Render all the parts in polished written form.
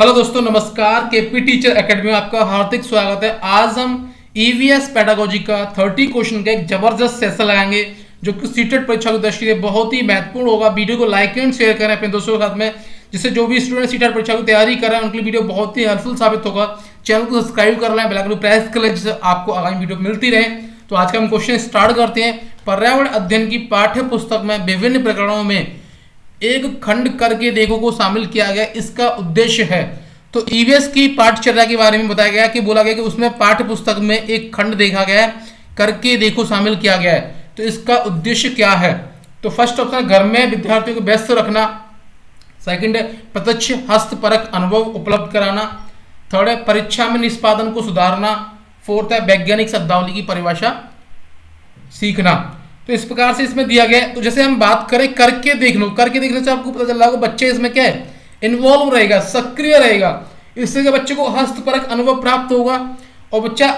Hello दोस्तों नमस्कार, KP teacher academy में आपका हार्दिक स्वागत है। आज हम ईवीएस पेडागोजी का 30 क्वेश्चन का एक जबरदस्त सेशन लगाएंगे जो कि सीटेट परीक्षा की दृष्टि से बहुत ही महत्वपूर्ण होगा। वीडियो को लाइक एंड शेयर करें अपने दोस्तों के साथ में, जिससे जो भी स्टूडेंट सीटेट परीक्षा की तैयारी कर रहे हैं उनके लिए वीडियो बहुत ही हेल्पफुल साबित होगा। चैनल को सब्सक्राइब कर लें, बेल आइकन प्रेस कर लें जिससे आपको आगामी वीडियो मिलती रहे। तो आज का हम क्वेश्चन स्टार्ट करते हैं। पर्यावरण अध्ययन की पाठ्य पुस्तक में विभिन्न प्रकरणों में एक खंड करके देखो को शामिल किया गया, इसका उद्देश्य है। तो ईवीएस की पाठ्यचर्या के बारे में बताया गया कि बोला गया कि उसमें पाठ्य पुस्तक में एक खंड देखा गया है, करके देखो शामिल किया गया है, तो इसका उद्देश्य क्या है। तो फर्स्ट ऑप्शन घर में विद्यार्थियों को व्यस्त रखना, सेकंड है प्रत्यक्ष हस्तपरक अनुभव उपलब्ध कराना, थर्ड है परीक्षा में निष्पादन को सुधारना, फोर्थ है वैज्ञानिक शब्दावली की परिभाषा सीखना। तो इस प्रकार से इसमें दिया गया है। तो जैसे हम बात करें करके देख लो, करके देखने से आपको पता चल रहा होगा बच्चे इसमें क्या है, इन्वॉल्व रहेगा, सक्रिय रहेगा। इससे बच्चे को हस्तपरक अनुभव प्राप्त होगा और बच्चा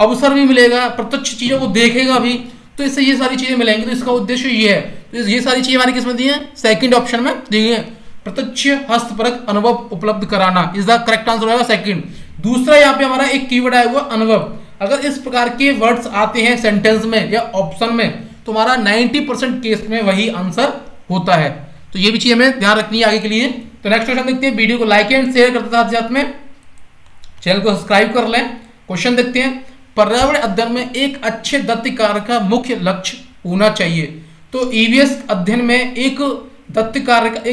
अवसर भी मिलेगा, प्रत्यक्ष चीज़ों को देखेगा भी, तो इससे ये सारी चीज़ें मिलेंगी। तो इसका उद्देश्य ये है। तो ये सारी चीज़ें हमारी किसमें दी है, सेकेंड ऑप्शन में दी है, प्रत्यक्ष हस्तपरक अनुभव उपलब्ध कराना। इसका करेक्ट आंसर होगा सेकेंड। दूसरा यहाँ पे हमारा एक कीवर्ड आया हुआ अनुभव। अगर इस प्रकार के वर्ड्स आते हैं सेंटेंस में या ऑप्शन में, तुम्हारा 90% केस में वही आंसर होता है। तो ये भी चीज हमें ध्यान रखनी है आगे के लिए। तो नेक्स्ट क्वेश्चन देखते हैं। वीडियो को लाइक एंड शेयर करते साथ साथ में चैनल को सब्सक्राइब कर लें। क्वेश्चन देखते हैं। पर्यावरण अध्ययन में एक अच्छे दत्तकार का मुख्य लक्ष्य होना चाहिए। तो ईवीएस अध्ययन में एक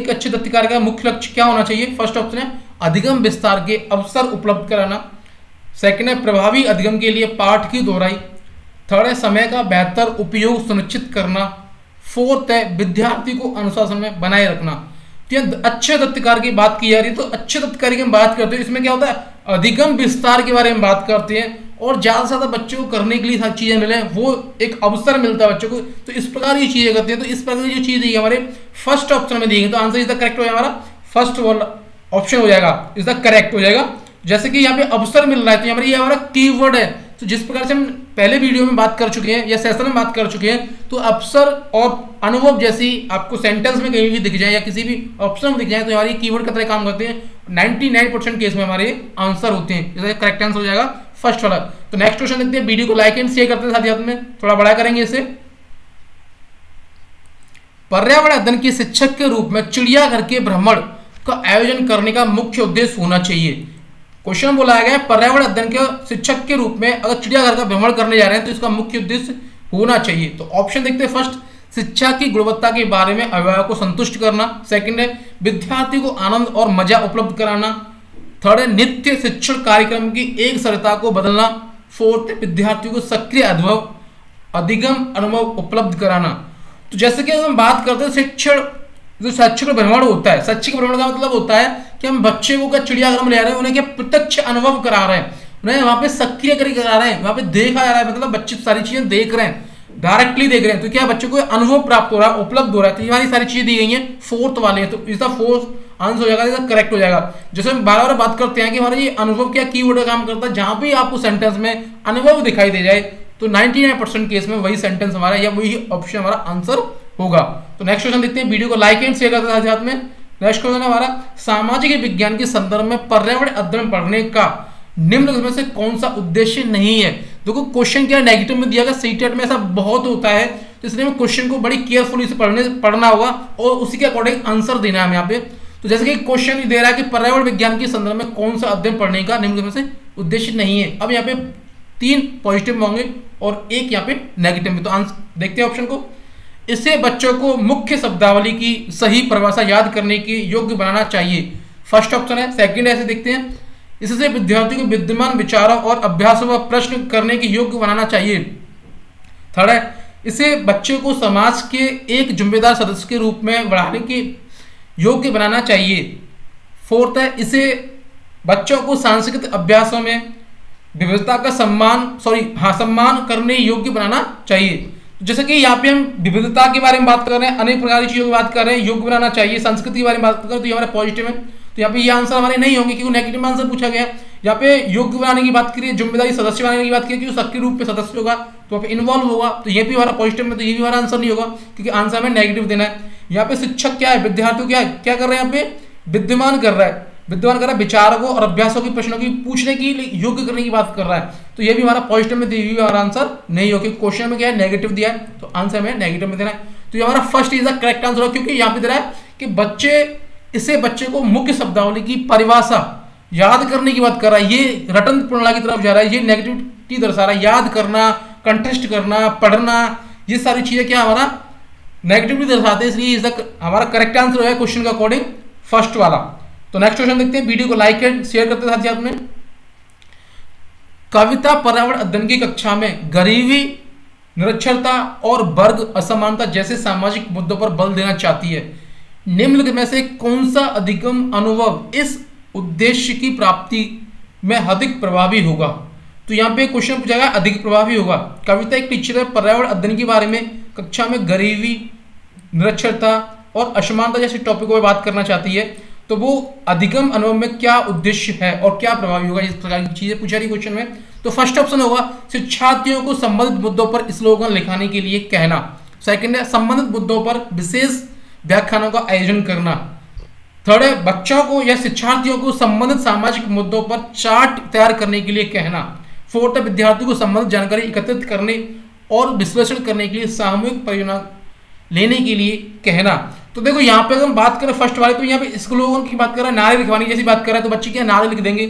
अच्छे दत्तकार का मुख्य लक्ष्य क्या होना चाहिए। फर्स्ट ऑप्शन है अधिगम विस्तार के अवसर उपलब्ध कराना, सेकेंड है प्रभावी अधिगम के लिए पाठ की दोहराई, थर्ड है समय का बेहतर उपयोग सुनिश्चित करना, फोर्थ है विद्यार्थी को अनुशासन में बनाए रखना। तो अच्छे दत्तकार की बात की जा रही है। तो अच्छे दत्तकार की हम बात करते हैं, इसमें क्या होता है, अधिगम विस्तार के बारे में बात करते हैं और ज़्यादा से ज़्यादा बच्चों को करने के लिए सारी चीज़ें मिलें, वो एक अवसर मिलता है बच्चों को, तो इस प्रकार की चीज़ें करते हैं। तो इस प्रकार की जो चीज़ है हमारे फर्स्ट ऑप्शन में देंगे, तो आंसर इसका करेक्ट हो जाएगा, हमारा फर्स्ट ऑप्शन हो जाएगा, इसका करेक्ट हो जाएगा। जैसे कि यहाँ पे अवसर मिल रहा है, तो यहाँ पर ये हमारा कीवर्ड है। तो जिस प्रकार से हम पहले वीडियो में बात कर चुके हैं या सेशन में बात कर चुके हैं, तो अवसर और अनुभव जैसी आपको सेंटेंस में कहीं भी दिख जाए या किसी भी ऑप्शन में दिख जाए, तो हमारे कीवर्ड की तरह काम करते हैं। 99% केस में हमारे आंसर होते हैं। जैसे करेक्ट आंसर हो जाएगा फर्स्ट वाला। तो नेक्स्ट क्वेश्चन देखते हैं। वीडियो को लाइक एंड शेयर करते हैं, साथ ही साथ में थोड़ा बड़ा करेंगे इसे। पर्यावरण अध्ययन के शिक्षक के रूप में चिड़ियाघर के भ्रमण का आयोजन करने का मुख्य उद्देश्य होना चाहिए। क्वेश्चन बोला गया है पर्यावरण अध्ययन के शिक्षक के रूप में अगर चिड़ियाघर का भ्रमण करने जा रहे हैं तो इसका मुख्य उद्देश्य होना चाहिए। तो ऑप्शन देखते हैं। फर्स्ट, शिक्षा की गुणवत्ता के बारे में अभिभावक को संतुष्ट करना, सेकंड है विद्यार्थी को आनंद और मजा उपलब्ध कराना, थर्ड है नित्य शिक्षण कार्यक्रम की एक सरलता को बदलना, फोर्थ है विद्यार्थियों को सक्रिय अधिगम अनुभव उपलब्ध कराना। तो जैसे कि हम बात करते हैं शिक्षण, जो शैक्षिक भ्रमण होता है, शैक्षिक भ्रमण का मतलब होता है कि हम बच्चे को चिड़ियाघर में ले रहे हैं, उन्हें क्या प्रत्यक्ष अनुभव करा रहे हैं, उन्हें वहाँ पे सक्रिय करके करा रहे हैं, वहाँ पे देखा जा रहा है, मतलब बच्चे सारी चीजें देख रहे हैं, डायरेक्टली देख रहे हैं, तो क्या बच्चों को अनुभव प्राप्त हो रहा है, उपलब्ध हो रहा है। तो ये हमारी सारी चीजें दी गई है फोर्थ वाले हैं, तो इसका फोर्थ आंसर हो जाएगा, इसका करेक्ट हो जाएगा। जैसे हम बार बार बात करते हैं कि हमारा ये अनुभव क्या कीवर्ड काम करता है, जहाँ भी आपको सेंटेंस में अनुभव दिखाई दे जाए तो 99% केस में वही सेंटेंस हमारा या वही ऑप्शन हमारा आंसर होगा। तो नेक्स्ट क्वेश्चन देखते हैं। वीडियो को लाइक एंड शेयर करते हैं साथ में। नेक्स्ट क्वेश्चन है हमारा, सामाजिक विज्ञान के संदर्भ में पर्यावरण अध्ययन पढ़ने का निम्नलिखित में से कौन सा उद्देश्य नहीं है। देखो क्वेश्चन क्या नेगेटिव में दिया गया, सीटेट में ऐसा बहुत होता है, तो इसलिए क्वेश्चन को बड़ी केयरफुली से पढ़ना होगा और उसी के अकॉर्डिंग आंसर देना है यहाँ पे। तो जैसे कि क्वेश्चन दे रहा है कि पर्यावरण विज्ञान के संदर्भ में कौन सा अध्ययन पढ़ने का निम्नलिखित में से उद्देश्य नहीं है। अब यहाँ पे 3 पॉजिटिव होंगे और 1 यहाँ पे नेगेटिव में। तो आंसर देखते हैं ऑप्शन को। इससे बच्चों को मुख्य शब्दावली की सही परिभाषा याद करने के योग्य बनाना चाहिए, फर्स्ट ऑप्शन है। सेकंड ऐसे देखते हैं, इससे विद्यार्थियों को विद्यमान विचारों और अभ्यासों पर प्रश्न करने के योग्य बनाना चाहिए, थर्ड है इसे बच्चों को समाज के एक जिम्मेदार सदस्य के रूप में बढ़ाने के योग्य बनाना चाहिए, फोर्थ है इसे बच्चों को सांस्कृतिक अभ्यासों में विविधता का सम्मान करने योग्य बनाना चाहिए। जैसे कि यहाँ पे हम विविधता के बारे में बात कर रहे हैं, अनेक प्रकार की चीज़ों की बात कर रहे हैं, योग बनाना चाहिए, संस्कृति के बारे में बात कर रहे हैं, तो ये हमारे पॉजिटिव है। तो यहाँ पे ये आंसर हमारे नहीं होंगे क्योंकि नेगेटिव आंसर पूछा गया। यहाँ पे योग बनाने की बात करिए, जिम्मेदारी सदस्य बनाने की बात करिए, सक्रिय रूप में सदस्य होगा तो आप इन्वॉल्व होगा, तो ये भी हमारा पॉजिटिव में, तो ये भी हमारा आंसर नहीं होगा क्योंकि आंसर हमें नेगेटिव देना है। यहाँ पे शिक्षक क्या है, विद्यार्थियों क्या कर रहे हैं, यहाँ पे विद्यमान कर रहा है, विद्वान कर रहा है विचारकों और अभ्यासों के प्रश्नों की पूछने की योग्य करने की बात कर रहा है, तो ये भी हमारा पॉजिटिव में दी हुई हमारा आंसर नहीं हो, क्योंकि क्वेश्चन में क्या है नेगेटिव दिया है, तो आंसर हमें नेगेटिव में देना है। तो ये हमारा first is the correct answer हो, क्योंकि यहाँ पे दे रहा है कि बच्चे इसे बच्चे को मुख्य शब्दावली की परिभाषा याद करने की बात कर रहा है, ये रटन प्रणाली की तरफ जा रहा है, ये नेगेटिविटी दर्शा रहा है, याद करना, कंटेस्ट करना, पढ़ना, ये सारी चीजें क्या हमारा नेगेटिविटी दर्शाते हैं, इसलिए इसका हमारा करेक्ट आंसर है क्वेश्चन के अकॉर्डिंग फर्स्ट वाला। तो नेक्स्ट क्वेश्चन देखते हैं, वीडियो को लाइक एंड शेयर करते साथ ही आपने कविता पर्यावरण अध्ययन की कक्षा में गरीबी, निरक्षरता और वर्ग असमानता जैसे सामाजिक मुद्दों पर बल देना चाहती है, निम्नलिखित में से कौन सा अधिगम अनुभव इस उद्देश्य की प्राप्ति में अधिक प्रभावी होगा? तो यहाँ पे क्वेश्चन पूछा गया अधिक प्रभावी होगा। कविता एक टीचर है पर्यावरण अध्ययन के बारे में कक्षा में गरीबी, निरक्षरता और असमानता जैसे टॉपिकों पर बात करना चाहती है, तो वो अधिगम अनुभव में क्या उद्देश्य है और क्या प्रभावी होगा, इस प्रकार की चीजें पूछा रही क्वेश्चन में। तो फर्स्ट ऑप्शन होगा शिक्षार्थियों को संबंधित मुद्दों पर स्लोगन लिखाने के लिए कहना, सेकंड है संबंधित मुद्दों पर विशेष व्याख्यानों का आयोजन करना, थर्ड है बच्चों को या शिक्षार्थियों को संबंधित सामाजिक मुद्दों पर चार्ट तैयार करने के लिए कहना, फोर्थ है विद्यार्थियों को संबंधित जानकारी एकत्रित करने और विश्लेषण करने के लिए सामूहिक परियोजना लेने के लिए कहना। तो देखो यहाँ पे अगर हम बात करें फर्स्ट वाले, तो यहाँ पे स्कूलों की बात कर रहा है, नारे लिखवाने की जैसी बात कर रहा है, तो बच्चे क्या नारे लिख देंगे,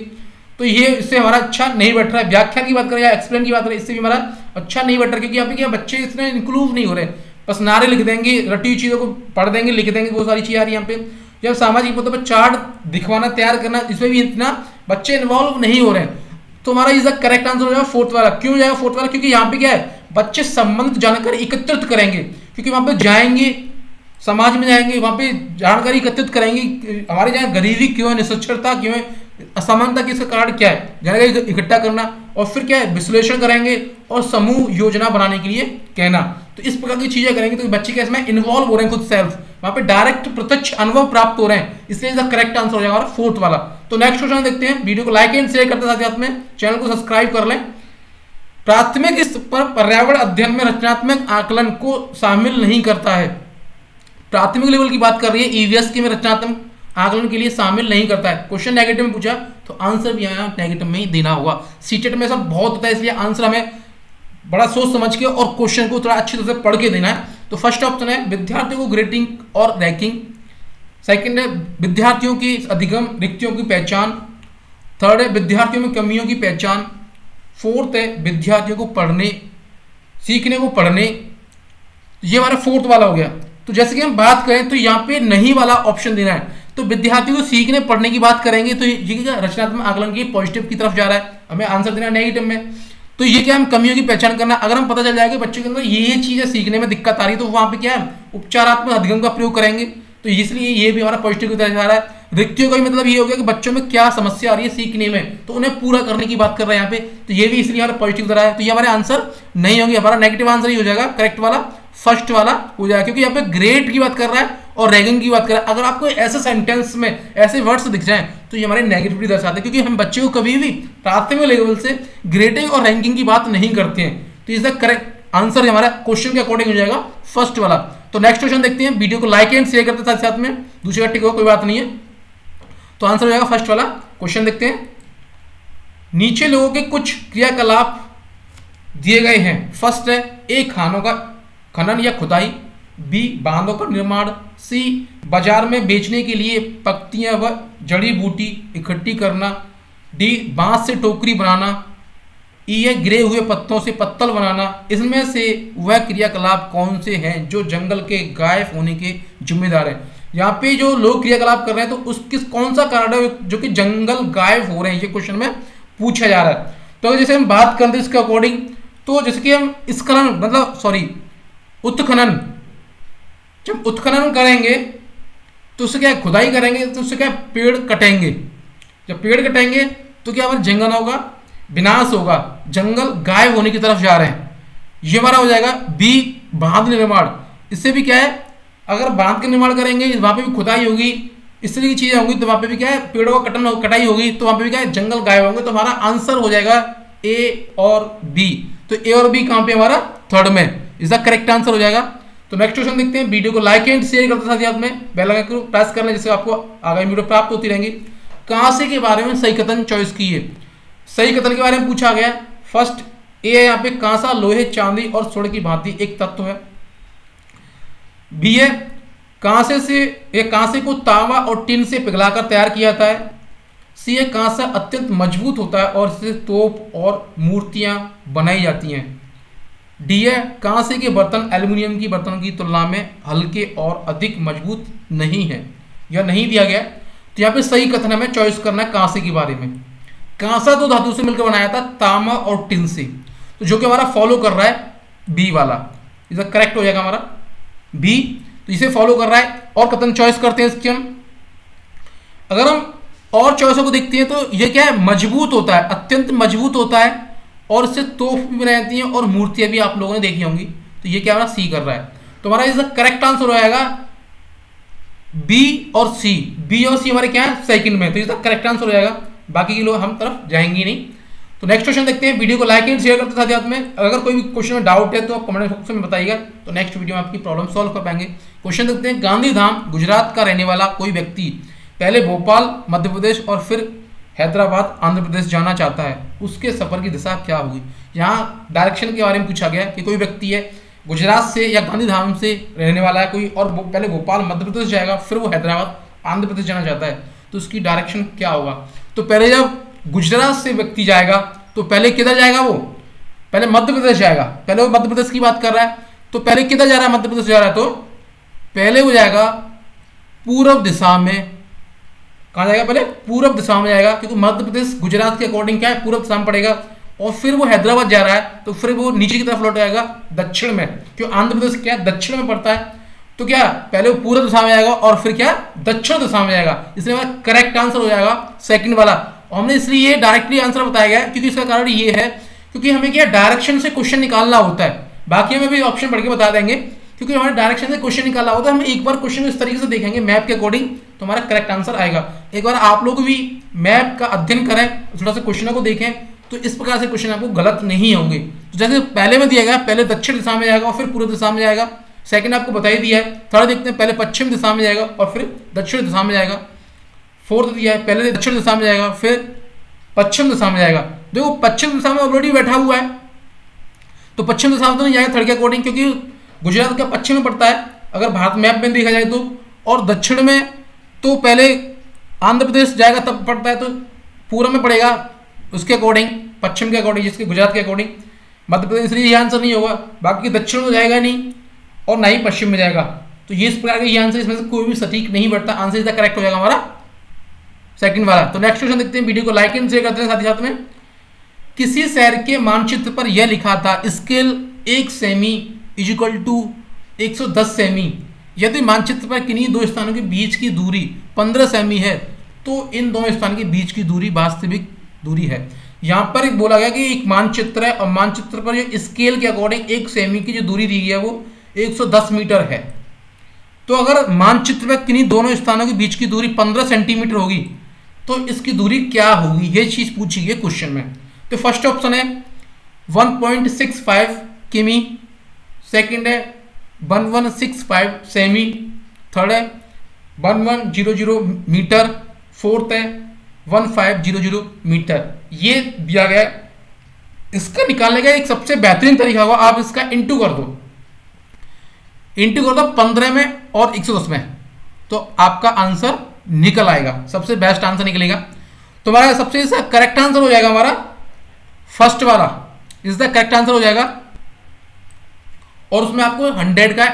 तो ये इससे हमारा अच्छा नहीं बैठ रहा है। व्याख्यान की बात करें या एक्सप्लेन की बात करें, इससे भी हमारा अच्छा नहीं बैठ रहा, क्योंकि यहाँ पे क्या बच्चे इसमें इंक्लूव नहीं हो रहे, बस नारे लिख देंगे, रटी हुई चीज़ों को पढ़ देंगे, लिख देंगे, बहुत सारी चीज़ आ रही है यहाँ पे। जब सामाजिक मुद्दों पर चार्ट दिखवाना, तैयार करना, इसमें भी इतना बच्चे इन्वॉल्व नहीं हो रहे हैं, तो हमारा इसका करेक्ट आंसर हो जाएगा फोर्थ वाला। क्यों जाएगा फोर्थ वाला? क्योंकि यहाँ पे क्या है बच्चे संबंधित जानकारी एकत्रित करेंगे, क्योंकि वहाँ पे जाएंगे, समाज में जाएंगे, वहाँ पे जानकारी एकत्रित करेंगे, हमारे यहाँ गरीबी क्यों है, निरक्षरता क्यों है, असमानता के इसका कारण क्या है, जानकारी इकट्ठा करना और फिर क्या है विश्लेषण करेंगे और समूह योजना बनाने के लिए कहना। तो इस प्रकार की चीजें करेंगे तो बच्चे क्या इसमें इन्वॉल्व हो रहे हैं, खुद सेल्फ वहाँ पे डायरेक्ट प्रत्यक्ष अनुभव प्राप्त हो रहे हैं, इसलिए इसका करेक्ट आंसर हो जाएगा हमारा फोर्थ वाला। तो नेक्स्ट क्वेश्चन देखते हैं, वीडियो को लाइक एंड शेयर करते साथ में चैनल को सब्सक्राइब कर लें। प्राथमिक स्तर पर पर्यावरण अध्ययन में रचनात्मक आकलन को शामिल नहीं करता है, प्राथमिक लेवल की बात कर रही है, ईवीएस के में रचनात्मक आकलन के लिए शामिल नहीं करता है, क्वेश्चन नेगेटिव में पूछा तो आंसर भी यहाँ नेगेटिव में ही देना होगा। सीटेट में सब बहुत होता है, इसलिए आंसर हमें बड़ा सोच समझ के और क्वेश्चन को थोड़ा अच्छी तरह से पढ़ के देना है। तो फर्स्ट ऑप्शन है विद्यार्थियों को ग्रेडिंग और रैंकिंग, सेकेंड है विद्यार्थियों की अधिगम रिक्तियों की पहचान, थर्ड है विद्यार्थियों में कमियों की पहचान, फोर्थ है विद्यार्थियों को पढ़ने सीखने को पढ़ने, ये हमारा फोर्थ वाला हो गया। तो जैसे कि हम बात करें तो यहाँ पे नहीं वाला ऑप्शन देना है, तो विद्यार्थियों को सीखने पढ़ने की बात करेंगे तो ये क्या रचनात्मक आकलन की पॉजिटिव की तरफ जा रहा है, हमें आंसर देना है नेगेटिव में। तो ये क्या हम कमियों की पहचान करना, अगर हम पता चल जाएगा बच्चों के अंदर ये चीज़ें सीखने में दिक्कत आ रही है तो वहाँ पर क्या है उपचारात्मक अधिगम का प्रयोग करेंगे, तो इसलिए ये भी हमारा पॉजिटिव की तरफ जा रहा है। रिक्तियों का भी मतलब ये हो गया कि बच्चों में क्या समस्या आ रही है सीखने में, तो उन्हें पूरा करने की बात कर रहे हैं यहाँ पे, तो ये भी इसलिए हमारा पॉजिटिव तरह है। तो ये हमारे आंसर नहीं होंगे, हमारा नेगेटिव आंसर ही हो जाएगा करेक्ट वाला, फर्स्ट वाला हो जाएगा, क्योंकि यहाँ पे ग्रेड की बात कर रहा है और रैगिंग की बात कर रहा है। अगर आपको ऐसे सेंटेंस में ऐसे वर्ड्स दिख जाएं तो ये हमारे नेगेटिविटी दर्शाते हैं, क्योंकि हम बच्चे को कभी भी प्राथमिक लेवल से ग्रेडिंग और रैंकिंग की बात नहीं करते हैं। तो इसका करेक्ट आंसर हमारा क्वेश्चन के अकॉर्डिंग हो जाएगा फर्स्ट वाला। तो नेक्स्ट क्वेश्चन देखते हैं, वीडियो को लाइक एंड शेयर करते साथ साथ में दूसरे टिको कोई बात नहीं है, तो आंसर हो जाएगा फर्स्ट वाला। क्वेश्चन देखते हैं, नीचे लोगों के कुछ क्रियाकलाप दिए गए हैं, फर्स्ट है ए खानों का खनन या खुदाई, बी बांधों का निर्माण, सी बाजार में बेचने के लिए पत्तियां व जड़ी बूटी इकट्ठी करना, डी बांस से टोकरी बनाना, ई है गिरे हुए पत्तों से पत्तल बनाना। इसमें से वह क्रियाकलाप कौन से हैं जो जंगल के गायब होने के जिम्मेदार हैं? यहाँ पे जो लोग क्रियाकलाप कर रहे हैं तो उसके कौन सा कारण है जो कि जंगल गायब हो रहे हैं, ये क्वेश्चन में पूछा जा रहा है। तो जैसे हम बात करते हैं इसके अकॉर्डिंग, तो जैसे कि हम स्खलन मतलब सॉरी उत्खनन, जब उत्खनन करेंगे तो उससे क्या खुदाई करेंगे तो उससे क्या पेड़ कटेंगे, जब पेड़ कटेंगे तो क्या हमारा जंगल होगा विनाश होगा, जंगल गायब होने की तरफ जा रहे हैं, ये हमारा हो जाएगा बी बांध निर्माण। इससे भी क्या है अगर बांध का निर्माण करेंगे वहाँ पे भी खुदाई होगी, इस तरह की चीज़ें होंगी, तो वहाँ पे भी क्या है पेड़ों का कटन कटाई होगी, तो वहाँ पे भी क्या है जंगल गायब होंगे। तो हमारा आंसर हो जाएगा ए और बी, तो ए और बी कहाँ पे हमारा थर्ड में, इसका करेक्ट आंसर हो जाएगा। तो नेक्स्ट क्वेश्चन देखते हैं, वीडियो को लाइक एंड शेयर करते साथ ही आप में बेल आइकन को प्रेस कर लें, जिससे आपको आगामी वीडियो प्राप्त होती रहेंगी। कहाँ से के बारे में सही कथन चॉइस किए। सही कथन के बारे में पूछा गया। फर्स्ट ए है यहाँ पे कांसा लोहे चांदी और स्वर्ण की भांति एक तत्व है। बी है कांसे से ये कांसे को तांबा और टिन से पिघलाकर तैयार किया जाता है। सी है कांसा अत्यंत मजबूत होता है और इससे तोप और मूर्तियां बनाई जाती हैं। डी है कांसे के बर्तन एल्युमिनियम की बर्तनों की तुलना में हल्के और अधिक मजबूत नहीं है। यह नहीं दिया गया तो यहाँ पे सही कथन हमें चॉइस करना है कांसे के बारे में। कांसा दो धातु से मिलकर बनाया था तांबा और टिन से, तो जो कि हमारा फॉलो कर रहा है बी वाला, इधर करेक्ट हो जाएगा हमारा बी, तो इसे फॉलो कर रहा है। और कथन चॉइस करते हैं इसके हम, अगर हम और चॉइसों को देखते हैं तो ये क्या है, मजबूत होता है, अत्यंत मजबूत होता है और इससे तोप भी बनाई जाती हैं और मूर्तियां भी आप लोगों ने देखी होंगी। तो ये क्या हमारा सी कर रहा है, तो हमारा इसका करेक्ट आंसर हो जाएगा बी और सी। बी और सी हमारे क्या है, सेकंड में, तो इसका करेक्ट आंसर हो जाएगा। बाकी के लोग हम तरफ जाएंगे नहीं। तो नेक्स्ट क्वेश्चन देखते हैं। वीडियो को लाइक एंड शेयर करते साथ साथ में अगर कोई भी क्वेश्चन में डाउट है तो आप कमेंट बॉक्स में बताइएगा, तो नेक्स्ट वीडियो में आपकी प्रॉब्लम सॉल्व कर पाएंगे। क्वेश्चन देखते हैं। गांधीधाम गुजरात का रहने वाला कोई व्यक्ति पहले भोपाल मध्य प्रदेश और फिर हैदराबाद आंध्र प्रदेश जाना चाहता है, उसके सफर की दिशा क्या होगी। यहाँ डायरेक्शन के बारे में पूछा गया कि कोई व्यक्ति है गुजरात से या गांधीधाम से रहने वाला है कोई और पहले भोपाल मध्य प्रदेश जाएगा फिर वो हैदराबाद आंध्र प्रदेश जाना चाहता है, तो उसकी डायरेक्शन क्या होगा। तो पहले जब गुजरात से व्यक्ति जाएगा तो पहले किधर जाएगा, वो पहले मध्य प्रदेश जाएगा, पहले वो मध्य प्रदेश की बात कर रहा है, तो पहले किधर जा रहा है, मध्य प्रदेश जा रहा है, तो पहले वो जाएगा पूर्व दिशा में। कहाँ जाएगा, पहले पूर्व दिशा में जाएगा क्योंकि मध्य प्रदेश गुजरात के अकॉर्डिंग क्या है, पूर्व दिशा में पड़ेगा। और फिर वो हैदराबाद जा रहा है तो फिर वो नीचे की तरफ लौट आएगा दक्षिण में, क्यों आंध्र प्रदेश क्या दक्षिण में पड़ता है, तो क्या पहले वो पूर्व दिशा में आएगा और फिर क्या दक्षिण दिशा में जाएगा। इसलिए हमारा करेक्ट आंसर हो जाएगा सेकंड वाला। और हमने इसलिए ये डायरेक्टली आंसर बताया गया क्योंकि इसका कारण ये है क्योंकि हमें क्या डायरेक्शन से क्वेश्चन निकालना होता है। बाकी हमें भी ऑप्शन पढ़ के बता देंगे क्योंकि हमारे डायरेक्शन से क्वेश्चन निकालना होता है। हम एक बार क्वेश्चन इस तरीके से देखेंगे मैप के अकॉर्डिंग तो हमारा करेक्ट आंसर आएगा। एक बार आप लोग भी मैप का अध्ययन करें, थोड़ा सा क्वेश्चनों को देखें तो इस प्रकार से क्वेश्चन आपको गलत नहीं होंगे। तो जैसे पहले में दिया गया पहले दक्षिण दिशा में जाएगा और फिर पूर्व दिशा में जाएगा, सेकंड आपको बता ही दिया है। थर्ड देखते हैं, पहले पश्चिम दिशा में जाएगा और फिर दक्षिण दिशा में जाएगा। फोर्थ दिया है पहले दक्षिण दिशा में जाएगा फिर पश्चिम दिशा में जाएगा। देखो पश्चिम दिशा में ऑलरेडी बैठा हुआ है तो पश्चिम दिशा में तो नहीं जाएगा थर्ड के अकॉर्डिंग क्योंकि गुजरात का पश्चिम में पड़ता है अगर भारत मैप में देखा जाए तो। और दक्षिण में तो पहले आंध्र प्रदेश जाएगा तब पड़ता है तो पूर्व में पड़ेगा उसके अकॉर्डिंग, पश्चिम के अकॉर्डिंग जिसके गुजरात के अकॉर्डिंग मध्य प्रदेश, इसलिए ये आंसर नहीं होगा। बाकी दक्षिण में जाएगा नहीं और ना ही पश्चिम में जाएगा, तो ये इस प्रकार का ये आंसर इसमें से कोई भी सटीक नहीं बढ़ता। आंसर इसका करेक्ट हो जाएगा हमारा सेकंड वाला। तो नेक्स्ट क्वेश्चन देखते हैं। वीडियो को लाइक एंड शेयर करते हैं साथ ही साथ में। किसी शहर के मानचित्र पर यह लिखा था स्केल 1 सेमी = 110 सेमी, यदि मानचित्र पर किन्हीं दो स्थानों के बीच की दूरी 15 सेमी है तो इन दोनों स्थानों के बीच की दूरी वास्तविक दूरी है। यहाँ पर एक बोला गया कि एक मानचित्र है और मानचित्र पर जो स्केल के अकॉर्डिंग 1 सेमी की जो दूरी दी गई है वो 110 मीटर है। तो अगर मानचित्र में किन्हीं दोनों स्थानों के बीच की दूरी 15 सेंटीमीटर होगी तो इसकी दूरी क्या होगी, ये चीज पूछी गई क्वेश्चन में। तो फर्स्ट ऑप्शन है 1.65 किमी, सेकेंड है 1165 सेमी, थर्ड है 1100 मीटर, फोर्थ है 1500 मीटर। ये दिया गया है। इसका निकालने का एक सबसे बेहतरीन तरीका होगा आप इसका इनटू कर दो, 15 में और 110 में, तो आपका आंसर निकल आएगा, सबसे बेस्ट आंसर निकलेगा। तो हमारा सबसे इसका करेक्ट आंसर हो जाएगा हमारा फर्स्ट वाला, इसका करेक्ट आंसर हो जाएगा। और उसमें आपको 100 का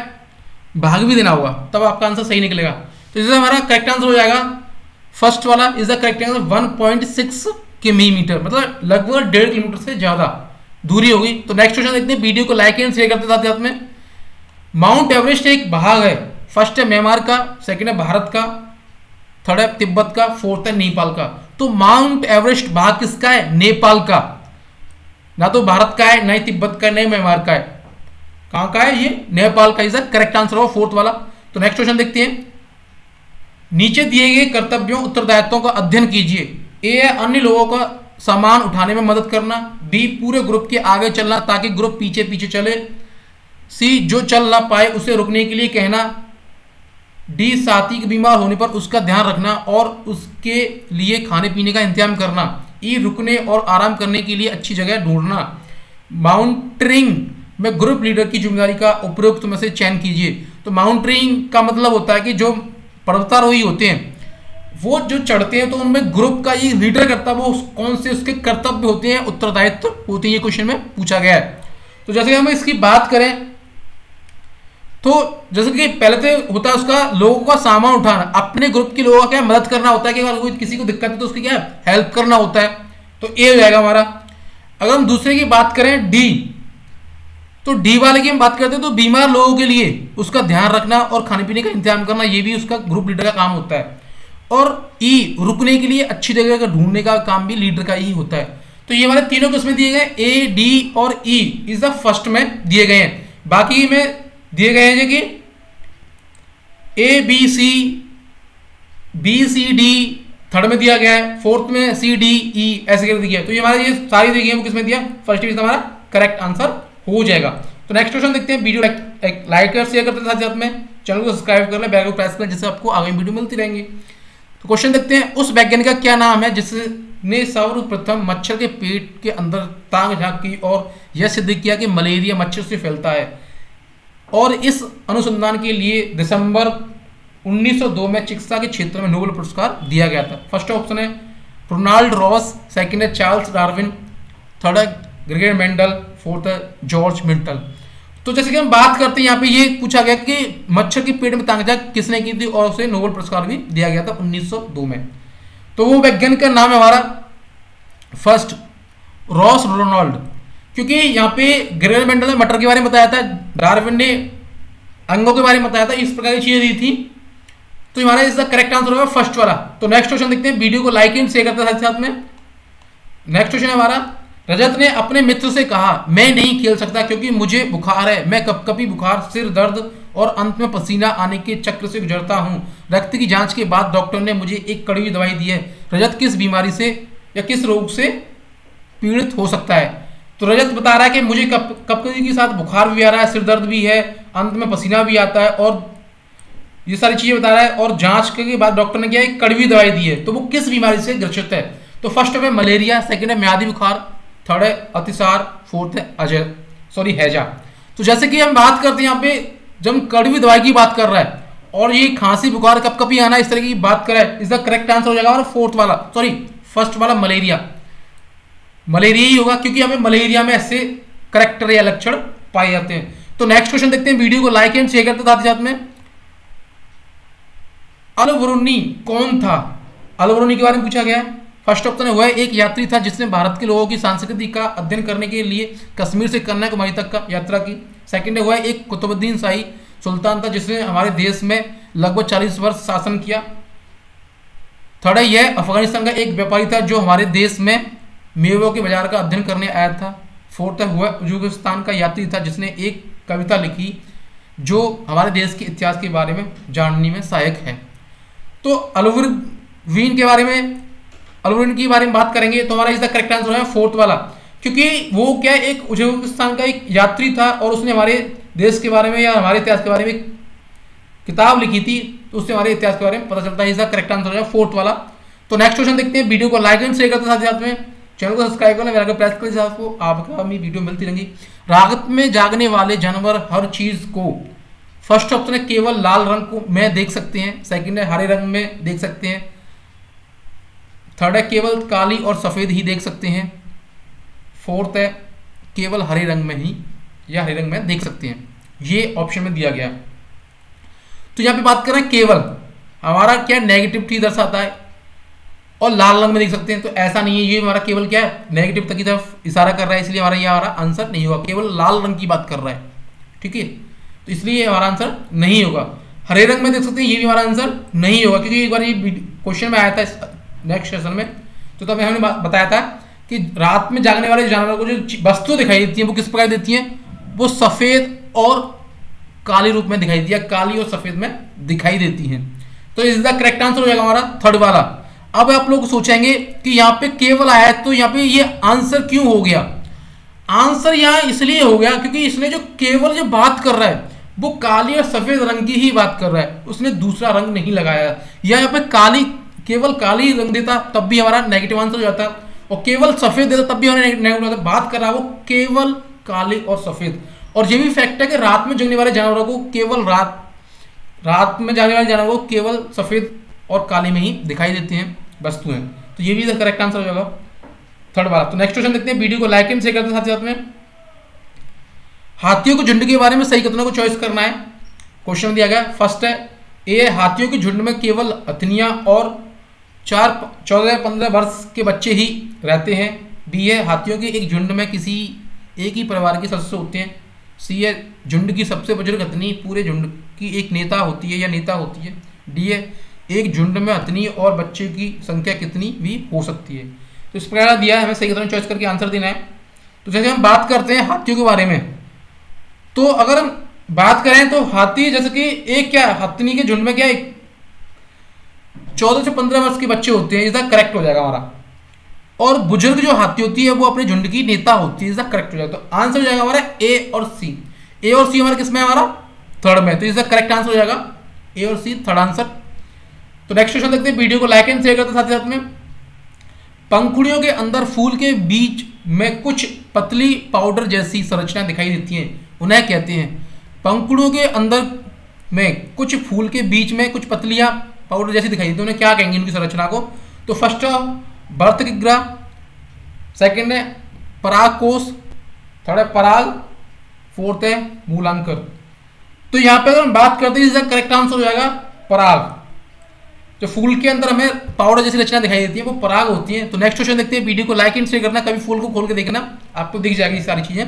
भाग भी देना होगा तब आपका आंसर सही निकलेगा। तो इसका हमारा करेक्ट आंसर हो जाएगा फर्स्ट वाला, इज द करेक्ट आंसर 1.6 किमी, मतलब लगभग 1.5 किलोमीटर से ज़्यादा दूरी होगी। तो नेक्स्ट क्वेश्चन देखते हैं। वीडियो को लाइक एंड शेयर करते साथ साथ में। माउंट एवरेस्ट एक भाग है, फर्स्ट है म्यांमार का, सेकंड है भारत का, थर्ड है तिब्बत का, फोर्थ है नेपाल का। तो माउंट एवरेस्ट भाग किसका है, नेपाल का, ना तो भारत का है, ना ही तिब्बत का, ना ही म्यांमार का है, कहाँ का है ये, नेपाल का। इज द करेक्ट आंसर होगा फोर्थ वाला। तो नेक्स्ट क्वेश्चन देखते हैं। नीचे दिए गए कर्तव्यों उत्तरदायित्वों का अध्ययन कीजिए। ए है अन्य लोगों का सामान उठाने में मदद करना, बी पूरे ग्रुप के आगे चलना ताकि ग्रुप पीछे पीछे चले, सी जो चल ना पाए उसे रुकने के लिए कहना, डी, साथी के बीमार होने पर उसका ध्यान रखना और उसके लिए खाने पीने का इंतजाम करना। ई, रुकने और आराम करने के लिए अच्छी जगह ढूंढना। माउंटरिंग में ग्रुप लीडर की जिम्मेदारी का उपरोक्त में से चयन कीजिए। तो माउंटरिंग का मतलब होता है कि जो पर्वतारोही होते हैं वो जो चढ़ते हैं तो उनमें ग्रुप का ये लीडर करता है वो कौन से उसके कर्तव्य होते हैं, उत्तरदायित्व होते हैं, ये क्वेश्चन में पूछा गया है। तो जैसे हम इसकी बात करें तो जैसे कि पहले तो होता है उसका लोगों का सामान उठाना, अपने ग्रुप के लोगों का क्या मदद करना होता है कि अगर कोई किसी को दिक्कत है तो उसकी क्या हेल्प करना होता है, तो ए हो जाएगा हमारा। अगर हम दूसरे की बात करें डी, तो डी वाले की हम बात करते हैं तो बीमार लोगों के लिए उसका ध्यान रखना और खाने पीने का इंतजाम करना, ये भी उसका ग्रुप लीडर का काम होता है। और ई, रुकने के लिए अच्छी जगह का ढूंढने का काम भी लीडर का ही होता है। तो ये हमारे तीनों किस्में दिए गए, ए, डी और ई इज द फर्स्ट में दिए गए हैं। बाकी में दिए गए हैं कि A, B, C, D third में दिया गया है, फोर्थ में सी, डी, ई ऐसे करके दिया है। तो ये हमारे ये सारी दिए गए वो किसमें दिया, फर्स्ट इज हमारा करेक्ट आंसर हो जाएगा। तो नेक्स्ट क्वेश्चन देखते हैं। वीडियो लाइक और शेयर करते साथ साथ में चैनल को सब्सक्राइब कर लें, बेल आइकन प्रेस करें जिससे आपको आगे वीडियो मिलती रहेंगी। तो क्वेश्चन देखते हैं, उस वैज्ञानिक का क्या नाम है जिसने सर्वप्रथम मच्छर के पेट के अंदर टांग झाँक की और यह सिद्ध किया कि मलेरिया मच्छर से फैलता है, और इस अनुसंधान के लिए दिसंबर 1902 में चिकित्सा के क्षेत्र में नोबेल पुरस्कार दिया गया था। फर्स्ट ऑप्शन है रोनाल्ड रॉस, सेकंड है चार्ल्स डार्विन, थर्ड है ग्रेगर मेंडल, फोर्थ है जॉर्ज मिंटल। तो जैसे कि हम बात करते हैं यहाँ पे ये पूछा गया कि मच्छर के पेट में टांग झांक किसने की थी और उसे नोबेल पुरस्कार भी दिया गया था 1902 में। तो वो वैज्ञानिक का नाम है हमारा फर्स्ट रॉस रोनाल्ड, क्योंकि यहाँ पे ग्रेगर मेंडल ने मटर के बारे में बताया था, डार्विन ने अंगों के बारे में बताया था, इस प्रकार की चीजें दी थी। तो हमारा इसका करेक्ट आंसर होगा फर्स्ट वाला। तो नेक्स्ट क्वेश्चन देखते हैं। वीडियो को लाइक एंड शेयर करते साथ में। नेक्स्ट क्वेश्चन है हमारा, रजत ने अपने मित्र से कहा मैं नहीं खेल सकता क्योंकि मुझे बुखार है, मैं कपकपी बुखार, सिर दर्द और अंत में पसीना आने के चक्र से गुजरता हूँ। रक्त की जाँच के बाद डॉक्टर ने मुझे एक कड़वी दवाई दी है। रजत किस बीमारी से या किस रोग से पीड़ित हो सकता है? तो रजत बता रहा है कि मुझे कपकपी के साथ बुखार भी आ रहा है, सिर दर्द भी है, अंत में पसीना भी आता है और ये सारी चीज़ें बता रहा है, और जांच के बाद डॉक्टर ने क्या एक कड़वी दवाई दी है। तो वो किस बीमारी से ग्रसित है? तो फर्स्ट है मलेरिया, सेकंड है म्यादी बुखार, थर्ड है अतिसार, फोर्थ है हैजा। तो जैसे कि हम बात करते हैं यहाँ पे जब कड़वी दवाई की बात कर रहा है और ये खांसी बुखार कपकपी आना इस तरह की बात कर रहा है, इसका करेक्ट आंसर हो जाएगा और फर्स्ट वाला मलेरिया ही होगा क्योंकि हमें मलेरिया में ऐसे करेक्टर या लक्षण पाए जाते हैं। तो नेक्स्ट क्वेश्चन देखते हैं। वीडियो को लाइक एंड शेयर करते साथ में। अलबरूनी कौन था? अलबरूनी के बारे में पूछा गया। फर्स्ट ऑप्शन हुआ है एक यात्री था जिसने भारत के लोगों की संस्कृति का अध्ययन करने के लिए कश्मीर से कन्याकुमारी तक का यात्रा की। सेकंड हुआ है एक कुतुबुद्दीन शाही सुल्तान था जिसने हमारे देश में लगभग 40 वर्ष शासन किया। थर्ड है यह अफगानिस्तान का एक व्यापारी था जो हमारे देश में मेवों के बाजार का अध्ययन करने आया था। फोर्थ हुआ उज्बेकिस्तान का यात्री था जिसने एक कविता लिखी जो हमारे देश के इतिहास के बारे में जानने में सहायक है। तो अलबरूनी के बारे में बात करेंगे तो हमारा इसका करेक्ट आंसर है फोर्थ वाला, क्योंकि वो क्या एक उज्बेकिस्तान का एक यात्री था और उसने हमारे देश के बारे में या हमारे इतिहास के बारे में किताब लिखी थी, तो उससे हमारे इतिहास के बारे में पता चलता है। इसका करेक्ट आंसर है फोर्थ वाला। तो नेक्स्ट क्वेश्चन देखते हैं। वीडियो को लाइक एंड शेयर करते साथ में चैनल को सब्सक्राइब करना, बेल आइकन प्रेस करें आपको अपनी वीडियो मिलती रहेंगी। रात में जागने वाले जानवर हर चीज को, फर्स्ट ऑप्शन है केवल लाल रंग को में देख सकते हैं, सेकंड है हरे रंग में देख सकते हैं, थर्ड है केवल काली और सफेद ही देख सकते हैं, फोर्थ है केवल हरे रंग में ही या हरे रंग में देख सकते हैं, ये ऑप्शन में दिया गया। तो यहाँ पे बात करें केवल हमारा क्या नेगेटिव ही दर्शाता है और लाल रंग में देख सकते हैं, तो ऐसा नहीं है, ये हमारा केवल क्या है नेगेटिव तक की तरफ इशारा कर रहा है, इसलिए हमारा ये हमारा आंसर नहीं होगा। केवल लाल रंग की बात कर रहा है, ठीक है, तो इसलिए हमारा आंसर नहीं होगा। हरे रंग में देख सकते हैं, ये भी हमारा आंसर नहीं होगा क्योंकि एक बार ये क्वेश्चन में आया था नेक्स्ट सेशन में, तो तब हमने बताया था कि रात में जागने वाले जानवरों को जो वस्तु दिखाई देती है वो किस प्रकार देती है, वो सफ़ेद और काले रूप में दिखाई देती है, काली और सफ़ेद में दिखाई देती हैं। तो इसका करेक्ट आंसर हो जाएगा हमारा थर्ड वाला। अब आप लोग सोचेंगे कि यहाँ पे केवल आया है तो यहाँ पे ये आंसर क्यों हो गया? आंसर यहाँ इसलिए हो गया क्योंकि इसने जो केवल जो बात कर रहा है वो काले और सफेद रंग की ही बात कर रहा है, उसने दूसरा रंग नहीं लगाया। या यहाँ पे काली, केवल काली रंग देता तब भी हमारा नेगेटिव आंसर हो जाता, और केवल सफेद देता तब भी हमारा नेगेटिव आंसर। बात कर रहा है वो केवल काले और सफेद। और ये भी फैक्ट है कि रात में जगने वाले जानवरों को केवल रात में जाने वाले जानवरों को केवल सफेद और काले में ही दिखाई देती हैं वस्तुएं। तो ये भी इधर करेक्ट आंसर हो जाएगा थर्ड वाला। तो नेक्स्ट क्वेश्चन देखते हैं। वीडियो को लाइक एंड शेयर करते हैं, साथ में हाथियों के झुंड के बारे में सही कथनों को चॉइस करना है। क्वेश्चन दिया गया, फर्स्ट है ए, हाथियों के झुंड में केवल हथनियाँ और 14-15 वर्ष के बच्चे ही रहते हैं। बी है, हाथियों के एक झुंड में किसी एक ही परिवार के सदस्य होते हैं। सी है, झुंड की सबसे बुजुर्ग हथनी पूरे झुंड की एक नेता होती है या नेता होती है। डी है, एक झुंड में हथनी और बच्चे की संख्या कितनी भी हो सकती है। तो इस प्रकार दिया है, हमें सही कथन चॉइस करके आंसर देना है। तो जैसे हम बात करते हैं हाथियों के बारे में, तो अगर हम बात करें तो हाथी जैसे कि एक क्या हथनी के झुंड में क्या 14 से 15 वर्ष के बच्चे होते हैं, इसका करेक्ट हो जाएगा हमारा। और बुजुर्ग जो हाथी होती है वो अपने झुंड की नेता होती है, इसका करेक्ट हो जाएगा। तो आंसर हो जाएगा हमारा ए और सी। ए और सी हमारा किसमें, हमारा थर्ड में। तो इसका करेक्ट आंसर हो जाएगा ए और सी, थर्ड आंसर। तो नेक्स्ट क्वेश्चन देखते हैं। वीडियो को लाइक एंड शेयर करते हैं, साथ में पंखुड़ियों के अंदर फूल के बीच में कुछ पतली पाउडर जैसी संरचना दिखाई देती है, उन्हें कहते हैं। पंखुड़ियों के अंदर में कुछ फूल के बीच में कुछ पतलियां पाउडर जैसी दिखाई देती है, उन्हें क्या कहेंगे उनकी संरचना को। तो फर्स्ट है वर्तकिग्रा, सेकेंड है परागकोश, थर्ड है पराग, फोर्थ है मूलांकर। तो यहाँ पे अगर हम बात करते हैं, इसका करेक्ट आंसर हो जाएगा पराग। जो फूल के अंदर हमें पाउडर जैसी रचना दिखाई देती है वो पराग होती है। तो नेक्स्ट क्वेश्चन देखते हैं। वीडियो को लाइक एंड शेयर करना, कभी फूल को खोल के देखना, आपको दिख जाएगी सारी चीज़ें।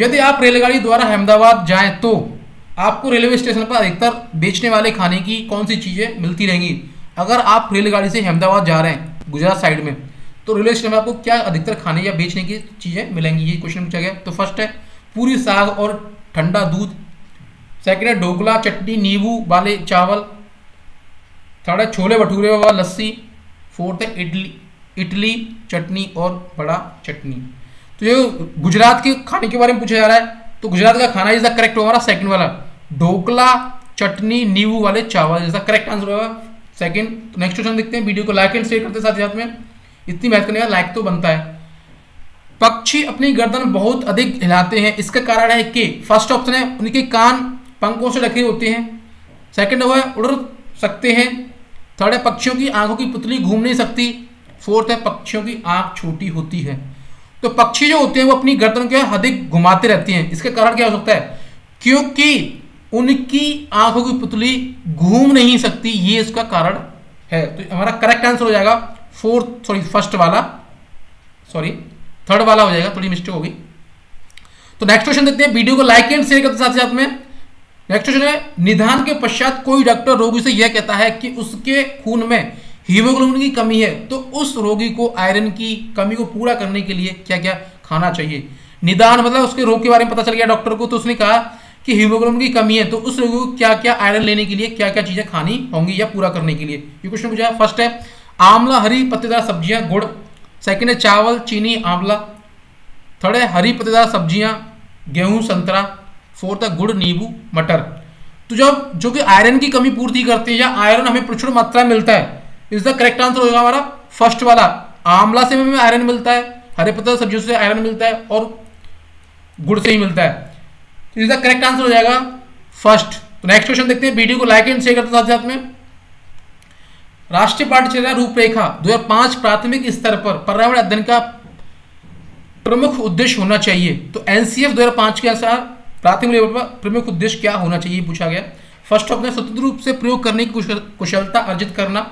यदि आप रेलगाड़ी द्वारा अहमदाबाद जाएँ तो आपको रेलवे स्टेशन पर अधिकतर बेचने वाले खाने की कौन सी चीज़ें मिलती रहेंगी। अगर आप रेलगाड़ी से अहमदाबाद जा रहे हैं गुजरात साइड में, तो रेलवे स्टेशन में आपको क्या अधिकतर खाने या बेचने की चीज़ें मिलेंगी, ये क्वेश्चन पूछा गया। तो फर्स्ट है पूरी साग और ठंडा दूध, सेकेंड है ढोकला चटनी नींबू वाले चावल, थर्ड है छोले भटूरे व लस्सी, फोर्थ है इडली चटनी और बड़ा चटनी। तो ये गुजरात के खाने के बारे में पूछा जा रहा है, तो गुजरात का खाना इसका करेक्ट होगा सेकंड वाला, ढोकला चटनी नींबू वाले चावल, इसका करेक्ट आंसर होगा सेकंड। तो नेक्स्ट क्वेश्चन देखते हैं। वीडियो को लाइक एंड शेयर करते हैं, साथ में इतनी मेहनत करने का लाइक तो बनता है। पक्षी अपनी गर्दन बहुत अधिक हिलाते हैं, इसका कारण है कि फर्स्ट ऑप्शन है उनके कान पंखों से ढके होते हैं, सेकंड है उड़ सकते हैं, थर्ड है पक्षियों की आंखों की पुतली घूम नहीं सकती, फोर्थ है पक्षियों की आंख छोटी होती है। तो पक्षी जो होते हैं वो अपनी गर्दन के अधिक घुमाते रहते हैं, इसका कारण क्या हो सकता है, क्योंकि उनकी आंखों की पुतली घूम नहीं सकती, ये इसका कारण है। तो हमारा करेक्ट आंसर हो जाएगा थर्ड वाला हो जाएगा, थोड़ी मिस्टेक होगी। तो नेक्स्ट क्वेश्चन देखते हैं। वीडियो को लाइक एंड शेयर करते साथ में। नेक्स्ट क्वेश्चन है, निदान के पश्चात कोई डॉक्टर रोगी से यह कहता है कि उसके खून में हीमोग्लोबिन की कमी है, तो उस रोगी को आयरन की कमी को पूरा करने के लिए क्या क्या खाना चाहिए। निदान मतलब उसके रोग के बारे में पता चल गया डॉक्टर को, तो उसने कहा कि हीमोग्लोबिन की कमी है, तो उस रोगी को क्या क्या आयरन लेने के लिए क्या क्या चीजें खानी होंगी या पूरा करने के लिए, ये क्वेश्चन पूछा है। फर्स्ट है आंवला हरी पत्तेदार सब्जियां गुड़, सेकेंड है चावल चीनी आंवला, थर्ड है हरी पत्तेदार सब्जियां गेहूं संतरा, फोर्थ है गुड़ नींबू मटर। तो जब जो कि आयरन की कमी पूर्ति करते हैं या आयरन हमें प्रचुर मात्रा में मिलता है, इसका करेक्ट आंसर होगा हमारा फर्स्ट वाला, आंवला से हमें आयरन मिलता है, हरे पत्तेदार सब्जियों से आयरन मिलता है और गुड़ से ही मिलता है। इसका करेक्ट आंसर हो जाएगा फर्स्ट। तो नेक्स्ट क्वेश्चन देखते हैं। वीडियो को लाइक एंड शेयर करते साथ में। राष्ट्रीय पाठ्यचर्या रूपरेखा 2005 प्राथमिक स्तर पर पर्यावरण अध्ययन का प्रमुख उद्देश्य होना चाहिए। तो एनसीएफ 2005 के अनुसार प्राथमिक लेवल पर प्रमुख उद्देश्य क्या होना चाहिए पूछा गया। फर्स्ट ऑप्शन स्वतंत्र रूप से प्रयोग करने की कुशलता अर्जित करना,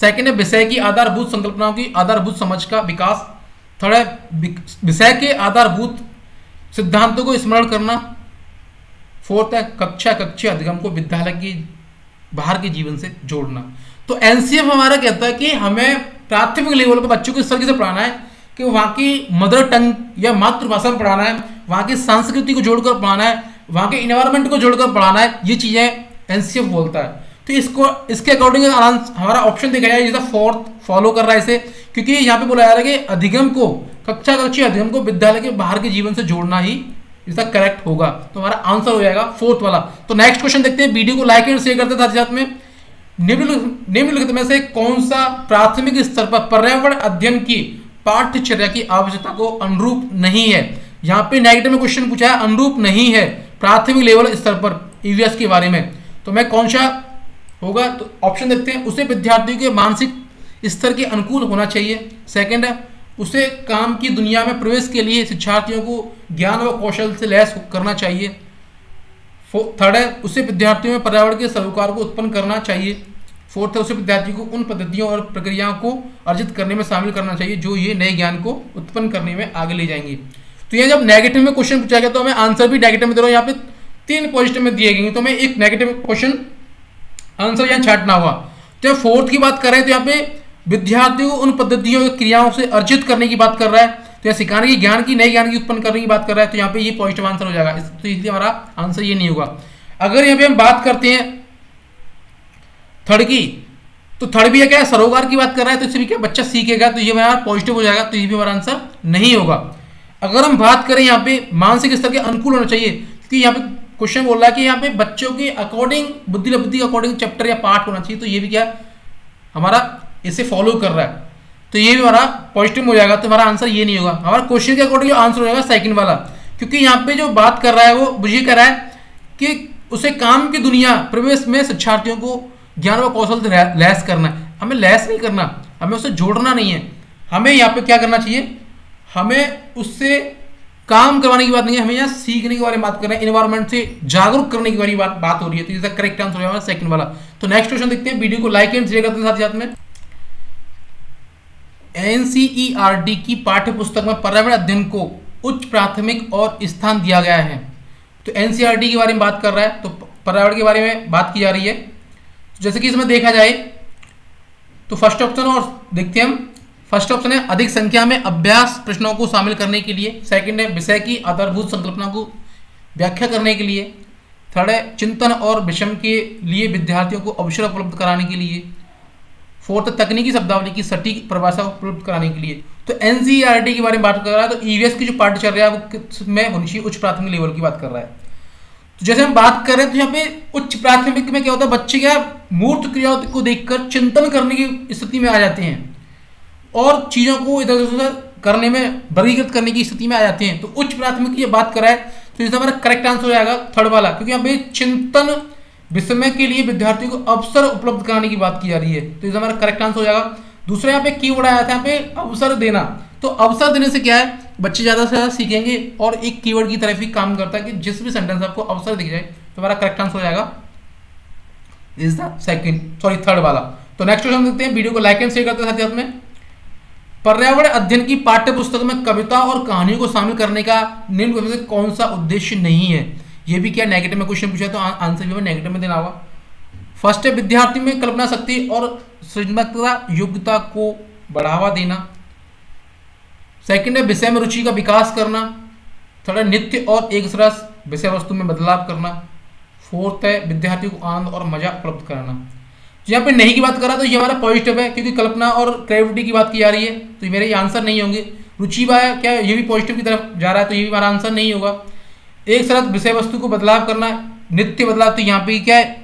सेकंड है विषय की आधारभूत संकल्पनाओं की आधारभूत समझ का विकास, थर्ड है विषय के आधारभूत सिद्धांतों को स्मरण करना, फोर्थ है कक्षा अधिगम को विद्यालय की बाहर के जीवन से जोड़ना। तो एनसीएफ हमारा कहता है कि हमें प्राथमिक लेवल पर बच्चों को इस तरीके से पढ़ाना है कि वहाँ की मदर टंग या मातृभाषा में पढ़ाना है, वहाँ की संस्कृति को जोड़कर पढ़ाना है, वहाँ के इन्वायरमेंट को जोड़कर पढ़ाना है, ये चीज़ें एनसीएफ बोलता है। तो इसको इसके अकॉर्डिंग हमारा ऑप्शन देखा जाए जैसा फोर्थ फॉलो कर रहा है इसे, क्योंकि यहाँ पे बोला जा रहा है कि अधिगम को कक्षा अधिगम को विद्यालय के बाहर के जीवन से जोड़ना ही इसका करेक्ट होगा, तो हमारा आंसर हो जाएगा फोर्थ वाला। तो नेक्स्ट क्वेश्चन देखते हैं, वीडियो को लाइक एंड शेयर करते साथ साथ में। निम्नलिखित में से कौन सा प्राथमिक स्तर पर पर्यावरण अध्ययन की पाठ्यचर्या की आवश्यकता को अनुरूप नहीं है? यहाँ पे नेगेटिव में क्वेश्चन पूछा है अनुरूप नहीं है प्राथमिक लेवल स्तर पर ईवीएस के बारे में, तो मैं कौन सा होगा? तो ऑप्शन देखते हैं, उसे विद्यार्थियों के मानसिक स्तर के अनुकूल होना चाहिए। सेकंड है, उसे काम की दुनिया में प्रवेश के लिए शिक्षार्थियों को ज्ञान व कौशल से लैस करना चाहिए। थर्ड है, उसे विद्यार्थियों में पर्यावरण के सरोकार को उत्पन्न करना चाहिए। फोर्थ है, उसे विद्यार्थी को उन पद्धतियों और प्रक्रियाओं को अर्जित करने में शामिल करना चाहिए जो ये नए ज्ञान को उत्पन्न करने में आगे ले जाएंगी। तो ये जब नेगेटिव में क्वेश्चन पूछा गया तो हमें आंसर भी नेगेटिव में दे रहा हूँ, यहाँ पे तीन पॉजिटिव में दिए गए, तो हमें एक नेगेटिव क्वेश्चन आंसर यहाँ छाटना हुआ। तो फोर्थ की बात करें तो यहाँ पे विद्यार्थियों को उन पद्धतियों और क्रियाओं से अर्जित करने की बात कर रहा है, तो यह सिखाने की ज्ञान की नए ज्ञान की उत्पन्न करने की बात कर रहा है, तो यहाँ पे ये पॉजिटिव आंसर हो जाएगा, तो इसलिए हमारा आंसर ये नहीं होगा। अगर यहाँ पे हम बात करते हैं थर्ड की, तो थर्ड भी है क्या सरोकार की बात कर रहा है, तो इससे भी क्या बच्चा सीखेगा, तो ये हमारा पॉजिटिव हो जाएगा, तो ये भी हमारा आंसर नहीं होगा। अगर हम बात करें यहाँ पे मानसिक स्तर के अनुकूल होना चाहिए, तो यहाँ पे क्वेश्चन बोल रहा है कि यहाँ पे बच्चों के अकॉर्डिंग बुद्धि लब्धि के अकॉर्डिंग चैप्टर या पार्ट होना चाहिए, तो ये भी क्या हमारा इसे फॉलो कर रहा है, तो ये भी हमारा पॉजिटिव हो जाएगा, तो हमारा आंसर ये नहीं होगा। हमारा क्वेश्चन के अकॉर्डिंग जो आंसर हो जाएगा सेकंड वाला, क्योंकि यहाँ पे जो बात कर रहा है वो मुझे कह रहा है कि उसे काम की दुनिया प्रवेश में शिक्षार्थियों को ज्ञान व कौशल से लैस करना है, हमें लैस नहीं करना, हमें उसे जोड़ना नहीं है, हमें यहाँ पे क्या करना चाहिए, हमें उससे काम करवाने की बात नहीं है, हमें यहाँ सीखने के बारे में बात कर रहे हैं, इन्वायरमेंट से जागरूक करने की बारे में बात हो रही है, तो इसका करेक्ट आंसर हो जाएगा सेकंड वाला। तो नेक्स्ट क्वेश्चन देखते हैं, वीडियो को लाइक एंड शेयर करते साथ में। एनसीईआरटी की पाठ्यपुस्तक में पर्यावरण अध्ययन को उच्च प्राथमिक और स्थान दिया गया है, तो एनसीईआरटी के बारे में बात कर रहा है, तो पर्यावरण के बारे में बात की जा रही है। जैसे कि इसमें देखा जाए तो फर्स्ट ऑप्शन और देखते हैं हम, फर्स्ट ऑप्शन है अधिक संख्या में अभ्यास प्रश्नों को शामिल करने के लिए, सेकंड है विषय की आधारभूत संकल्पना को व्याख्या करने के लिए, थर्ड है चिंतन और विषम के लिए विद्यार्थियों को अवसर उपलब्ध कराने के लिए, फोर्थ तकनीकी शब्दावली की सटीक परिभाषा उपलब्ध कराने के लिए। तो एनसीईआरटी के बारे में बात कर रहा है, तो ईवीएस की जो पाठ्यचर्या है वो किस में होनी चाहिए, उच्च प्राथमिक लेवल की बात कर रहा है। तो जैसे हम बात करें तो यहाँ पे उच्च प्राथमिक में क्या होता है, बच्चे क्या मूर्त क्रियाओं को देखकर चिंतन करने की स्थिति में आ जाते हैं और चीज़ों को इधर उधर करने में वर्गीकृत करने की स्थिति में आ जाते हैं, तो उच्च प्राथमिक की बात कर रहा है, तो इसका हमारा करेक्ट आंसर हो जाएगा थर्ड वाला, क्योंकि यहाँ पे चिंतन विषय के लिए विद्यार्थियों को अवसर उपलब्ध कराने की बात की जा रही है, तो इसका हमारा करेक्ट आंसर हो जाएगा। दूसरा यहाँ पे कीवर्ड आया था यहाँ पे अवसर देना, तो अवसर देने से क्या है बच्चे ज़्यादा से ज़्यादा सीखेंगे और एक कीवर्ड की तरफ ही काम करता है कि जिस भी सेंटेंस आपको अवसर दिख जाए, तो हमारा करेक्ट आंसर हो जाएगा इज द थर्ड वाला। तो नेक्स्ट क्वेश्चन देखते हैं, वीडियो को लाइक एंड शेयर करते साथ साथ में। पर्यावरण अध्ययन की पाठ्यपुस्तक में कविता और कहानियों को शामिल करने का निम्न में से कौन सा उद्देश्य नहीं है? ये भी क्या नेगेटिव में क्वेश्चन पूछा है, तो आंसर भी हमें नेगेटिव में देना होगा। फर्स्ट है विद्यार्थी में कल्पना शक्ति और सृजनात्मकता योग्यता को बढ़ावा देना, सेकंड है विषय में रुचि का विकास करना, थर्ड है नित्य और एक सरस विषय वस्तु में बदलाव करना, फोर्थ है विद्यार्थी को आनंद और मजा उपलब्ध कराना। तो यहाँ पे नहीं की बात कर रहा, तो ये हमारा पॉजिटिव है क्योंकि कल्पना और क्रिएटिविटी की बात की जा रही है, तो मेरे ये आंसर नहीं होंगे। रुचि वा क्या ये भी पॉजिटिव की तरफ जा रहा है, तो ये भी हमारा आंसर नहीं होगा। एक साथ विषय वस्तु को बदलाव करना, नित्य बदलाव, तो यहाँ पे क्या है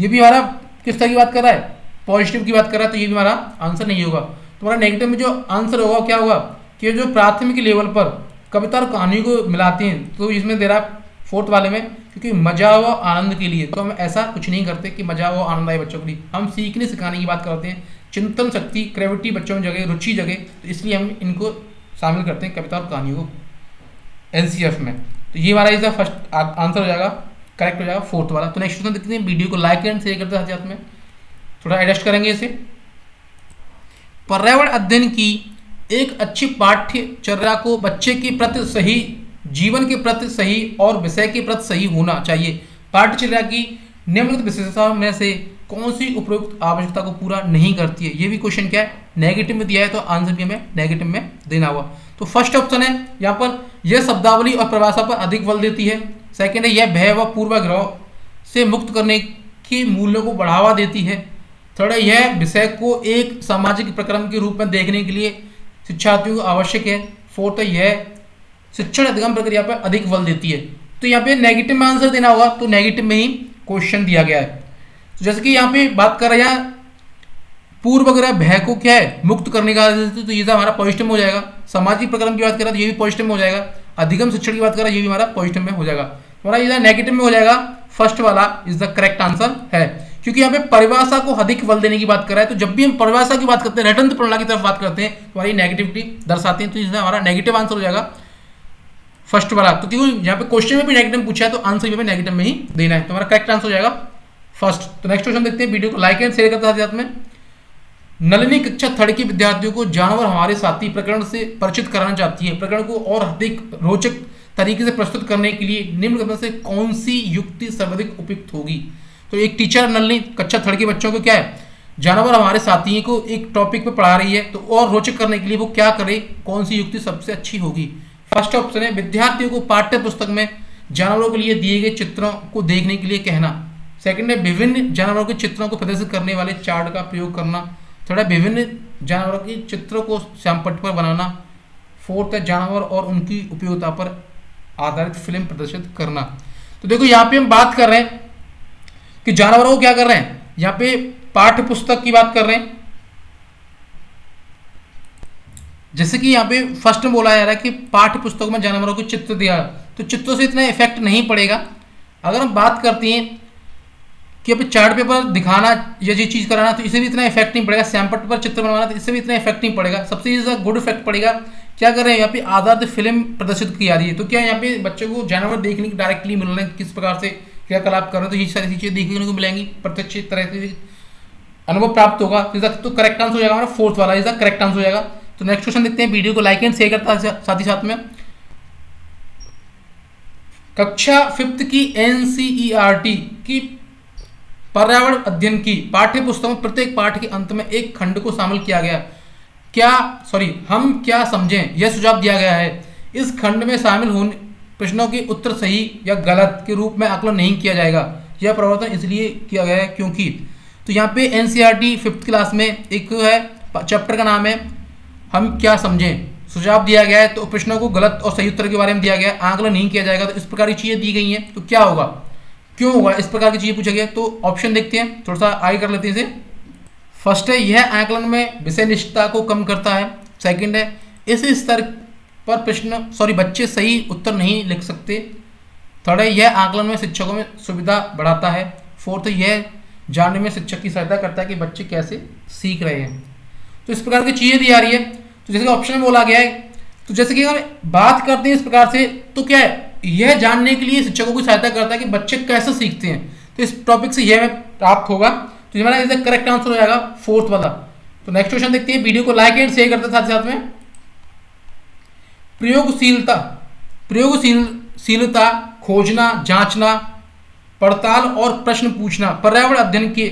ये भी हमारा किस तरह की बात कर रहा है, पॉजिटिव की बात कर रहा है, तो ये भी हमारा आंसर नहीं होगा। तो हमारा नेगेटिव में जो आंसर होगा क्या होगा कि जो प्राथमिक लेवल पर कविता और कहानी को मिलाते हैं, तो इसमें दे रहा है फोर्थ वाले में, क्योंकि मजा व आनंद के लिए, तो हम ऐसा कुछ नहीं करते कि मजा व आनंद आए बच्चों के लिए, हम सीखने सिखाने की बात करते हैं, चिंतन शक्ति क्रिएटिविटी बच्चों में जगह, रुचि जगह, तो इसलिए हम इनको शामिल करते हैं कविता और कहानी को एनसीएफ में। तो ये हमारा इसका फर्स्ट आंसर हो जाएगा, करेक्ट हो जाएगा फोर्थ वाला। तो नेक्स्ट क्वेश्चन देखते हैं, वीडियो को लाइक एंड शेयर करते साथ में, थोड़ा एडजस्ट करेंगे इसे। पर्यावरण अध्ययन की एक अच्छी पाठ्यचर्या को बच्चे के प्रति सही, जीवन के प्रति सही और विषय के प्रति सही होना चाहिए। पाठ्यचर्या की निम्नलिखित विशेषताओं में से कौन सी उपरोक्त आवश्यकता को पूरा नहीं करती है? ये भी क्वेश्चन क्या है नेगेटिव में दिया है, तो आंसर भी हमें नेगेटिव में देना हुआ। तो फर्स्ट ऑप्शन है यहाँ पर यह शब्दावली और परिभाषा पर अधिक बल देती है, सेकंड है यह भय व पूर्वाग्रह से मुक्त करने के मूल्यों को बढ़ावा देती है, थर्ड है यह विषय को एक सामाजिक प्रक्रम के रूप में देखने के लिए शिक्षार्थियों को आवश्यक है, फोर्थ है यह शिक्षण अधिगम प्रक्रिया पर अधिक बल देती है। तो यहाँ पे नेगेटिव में आंसर देना होगा, तो नेगेटिव में ही क्वेश्चन दिया गया है। तो जैसे कि यहाँ पे बात कर रहे हैं पूर्व वगैरह भय को क्या है मुक्त करने का, तो ये हमारा पॉजिटिव हो जाएगा। सामाजिक प्रक्रम की बात कर रहा है तो ये भी पॉजिटिव हो जाएगा। अधिगम शिक्षण की बात कर रहा है ये भी हमारा पॉजिटिव में हो जाएगा। हमारा ये नेगेटिव में हो जाएगा, फर्स्ट वाला इज द करेक्ट आंसर है, क्योंकि यहाँ पे परिभाषा को अधिक बल देने की बात कर रहा है। तो जब भी हम परिभाषा की बात करते हैं, रटंत प्रणाली की तरफ बात करते हैं, तो हमारी नेगेटिविटी दर्शाते हैं। तो इसमें हमारा नेगेटिव आंसर हो जाएगा फर्स्ट वाला। तो क्योंकि यहाँ पे क्वेश्चन में भी नेगेटिव पूछा है, तो आंसर यहाँ पे नेगेटिव में ही देना है। तो हमारा करेक्ट आंसर हो जाएगा फर्स्ट। तो नेक्स्ट क्वेश्चन देखते हैं, वीडियो को लाइक एंड शेयर करते साथ में। नलिनी कक्षा थर्ड के विद्यार्थियों को जानवर हमारे साथी प्रकरण से परिचित कराना चाहती है। प्रकरण को और अधिक रोचक तरीके से प्रस्तुत करने के लिए निम्न में से कौन सी युक्ति सर्वाधिक उपयुक्त होगी। तो एक टीचर नलिनी कक्षा थर्ड के बच्चों को क्या है जानवर हमारे साथी को एक टॉपिक पे पढ़ा रही है, तो और रोचक करने के लिए वो क्या करे, कौन सी युक्ति सबसे अच्छी होगी। फर्स्ट ऑप्शन है विद्यार्थियों को पाठ्य पुस्तक में जानवरों के लिए दिए गए चित्रों को देखने के लिए कहना। सेकंड है विभिन्न जानवरों के चित्रों को प्रदर्शित करने वाले चार्ट का प्रयोग करना। थर्ड है विभिन्न जानवरों के चित्रों को श्यामपट्ट पर बनाना। फोर्थ है जानवर और उनकी उपयोगिता पर आधारित फिल्म प्रदर्शित करना। तो देखो यहाँ पे हम बात कर रहे हैं कि जानवरों को क्या कर रहे हैं, यहाँ पे पाठ्य पुस्तक की बात कर रहे हैं। जैसे कि यहाँ पे फर्स्ट में बोला जा रहा है कि पाठ्य पुस्तक में जानवरों को चित्र दिया, तो चित्रों से इतना इफेक्ट नहीं पड़ेगा। अगर हम बात करते हैं कि अब चार्ट पेपर दिखाना या ये चीज़ कराना, तो इसे भी इतना इफेक्ट नहीं पड़ेगा। सैम्पल पर चित्र बनवाना, तो इससे भी इतना इफेक्ट नहीं पड़ेगा। सबसे ज़्यादा गुड इफेक्ट पड़ेगा क्या कर रहे हैं, यहाँ पे आधारित फिल्म प्रदर्शित की जा रही है। तो क्या यहाँ पे बच्चों को जानवर देखने की डायरेक्टली मिल रहे हैं, किस प्रकार से क्रियाकलाप कर रहे हैं, तो ये सारी चीज़ें देखने को मिलेंगी, प्रत्यक्ष तरह से अनुभव प्राप्त होगा। तो करेक्ट आंसर हो जाएगा हमारा फोर्थ वाला, इसका करेक्ट आंसर हो जाएगा। तो नेक्स्ट क्वेश्चन देखते हैं, वीडियो को लाइक एंड शेयर करता है साथ ही साथ में। कक्षा फिफ्थ की NCERT की पर्यावरण अध्ययन की पाठ्य पुस्तक में प्रत्येक पाठ के अंत में एक खंड को शामिल किया गया, हम क्या समझें, यह सुझाव दिया गया है। इस खंड में शामिल होने प्रश्नों के उत्तर सही या गलत के रूप में आकलन नहीं किया जाएगा। यह प्रवर्तन इसलिए किया गया है क्योंकि, तो यहाँ पे NCERT फिफ्थ क्लास में एक है, चैप्टर का नाम है हम क्या समझें। सुझाव दिया गया है, तो प्रश्नों को गलत और सही उत्तर के बारे में दिया गया है, आकलन नहीं किया जाएगा। तो इस प्रकार की चीज़ें दी गई हैं, तो क्या होगा, क्यों होगा, इस प्रकार की चीज़ें पूछा गया। तो ऑप्शन देखते हैं, थोड़ा सा आगे कर लेते हैं इसे। फर्स्ट है यह आकलन में विषय निष्ठा को कम करता है। सेकंड है इस स्तर पर बच्चे सही उत्तर नहीं लिख सकते। थर्ड है यह आकलन में शिक्षकों में सुविधा बढ़ाता है। फोर्थ है यह जानने में शिक्षक की सहायता करता है कि बच्चे कैसे सीख रहे हैं। तो इस प्रकार की चीज़ें दी जा रही है। तो जैसे कि ऑप्शन में बोला गया है, तो जैसे कि अगर बात करते हैं इस प्रकार से, तो क्या है यह जानने के लिए शिक्षकों की सहायता करता है कि बच्चे कैसे सीखते हैं। तो इस टॉपिक से यह प्राप्त होगा। तो हमारा इसका करेक्ट आंसर हो जाएगा फोर्थ वाला। तो नेक्स्ट क्वेश्चन देखते हैं, वीडियो को लाइक एंड शेयर करते साथ साथ में। प्रयोगशीलता खोजना, जांचना, पड़ताल और प्रश्न पूछना पर्यावरण अध्ययन के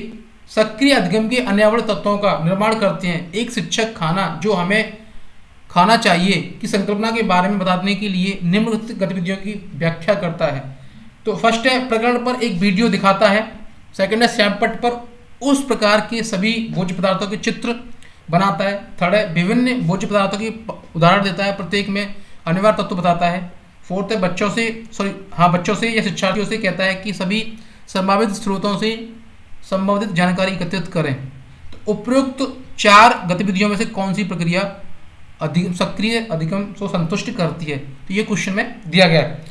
सक्रिय अधिगम के अन्यावरण तत्वों का निर्माण करते हैं। एक शिक्षक खाना जो हमें खाना चाहिए कि संकल्पना के बारे में बताने के लिए निम्नलिखित गतिविधियों की व्याख्या करता है। तो फर्स्ट है प्रकरण पर एक वीडियो दिखाता है। सेकंड है सैंपट पर उस प्रकार के सभी भोज्य पदार्थों के चित्र बनाता है। थर्ड है विभिन्न भोज्य पदार्थों के उदाहरण देता है, प्रत्येक में अनिवार्य तत्व बताता है। फोर्थ है बच्चों से या शिक्षार्थियों से कहता है कि सभी संभावित स्रोतों से संबंधित जानकारी एकत्रित करें। तो उपरोक्त चार गतिविधियों में से कौन सी प्रक्रिया सक्रिय अधिगम को संतुष्ट करती है। तो ये क्वेश्चन में दिया गया है।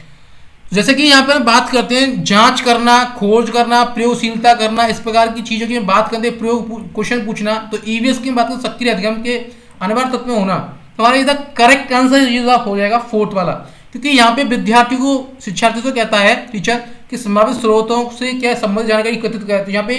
जैसे कि यहाँ पर हम बात करते हैं जांच करना, खोज करना, प्रयोगशीलता करना, इस प्रकार की चीज़ों की हम बात करते हैं, प्रयोग क्वेश्चन पूछना। तो EVS की बात करें सक्रिय अधिगम के अनिवार्य तत्व में होना, तो हमारा इसका करेक्ट आंसर ये हो जाएगा फोर्थ वाला, क्योंकि यहाँ पे विद्यार्थियों को शिक्षार्थियों से कहता है टीचर कि संभावित स्रोतों से क्या संबंधित जानकारी एकत्रित करें। तो यहाँ पे